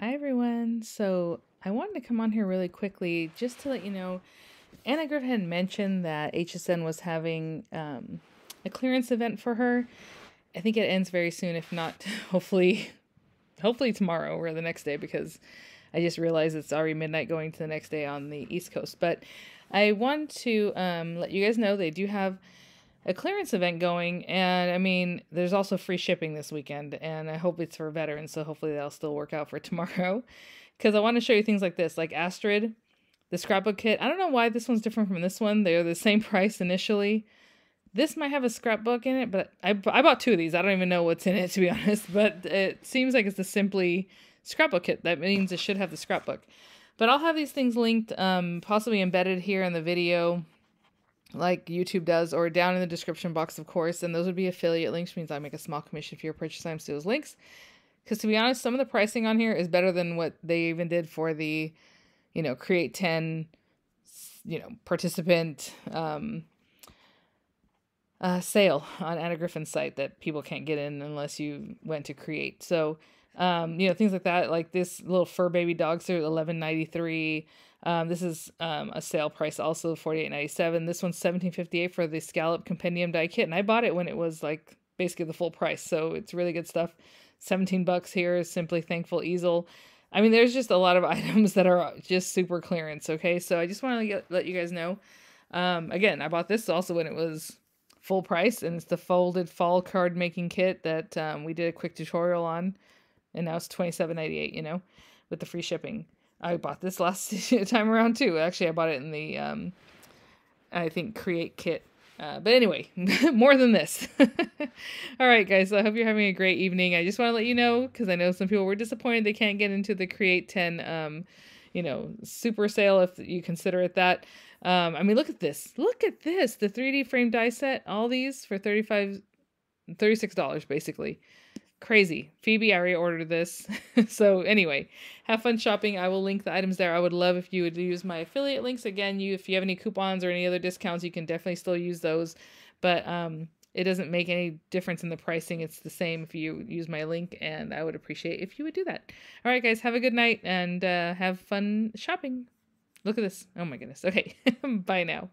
Hi everyone, so I wanted to come on here really quickly just to let you know Anna Griffin had mentioned that HSN was having a clearance event for her. I think it ends very soon, if not hopefully tomorrow or the next day, because I just realized it's already midnight going to the next day on the East Coast. But I want to let you guys know they do have a clearance event going, and I mean there's also free shipping this weekend, and I hope it's for veterans, so hopefully that'll still work out for tomorrow, because I want to show you things like this, like Astrid, the scrapbook kit. I don't know why this one's different from this one. They're the same price initially. This might have a scrapbook in it, but I bought two of these. I don't even know what's in it, to be honest, but it seems like it's the Simply scrapbook kit. That means it should have the scrapbook, but I'll have these things linked, possibly embedded here in the video like YouTube does, or down in the description box, of course, and those would be affiliate links, which means I make a small commission for your purchase times to those links, because to be honest, some of the pricing on here is better than what they even did for the, you know, Create 10, you know, participant sale on Anna Griffin's site that people can't get in unless you went to Create. So, you know, things like that, like this little fur baby dog suit, $11.93. This is a sale price also, $48.97. This one's $17.58 for the Scallop Compendium Die Kit, and I bought it when it was like basically the full price, so it's really good stuff. $17 here is Simply Thankful Easel. I mean, there's just a lot of items that are just super clearance, okay? So I just want to let you guys know. Again, I bought this also when it was full price, and it's the Folded Fall Card Making Kit that we did a quick tutorial on, and now it's $27.98, you know, with the free shipping. I bought this last time around too. Actually, I bought it in the, I think, Create Kit. But anyway, more than this. All right, guys. So I hope you're having a great evening. I just want to let you know, because I know some people were disappointed they can't get into the Create 10, you know, super sale, if you consider it that. I mean, look at this. Look at this. The 3D frame die set. All these for $36, basically. Crazy. Phoebe, I already ordered this. So anyway, have fun shopping. I will link the items there. I would love if you would use my affiliate links. Again, if you have any coupons or any other discounts, you can definitely still use those. But it doesn't make any difference in the pricing. It's the same if you use my link, and I would appreciate if you would do that. All right, guys, have a good night and have fun shopping. Look at this. Oh my goodness. Okay, bye now.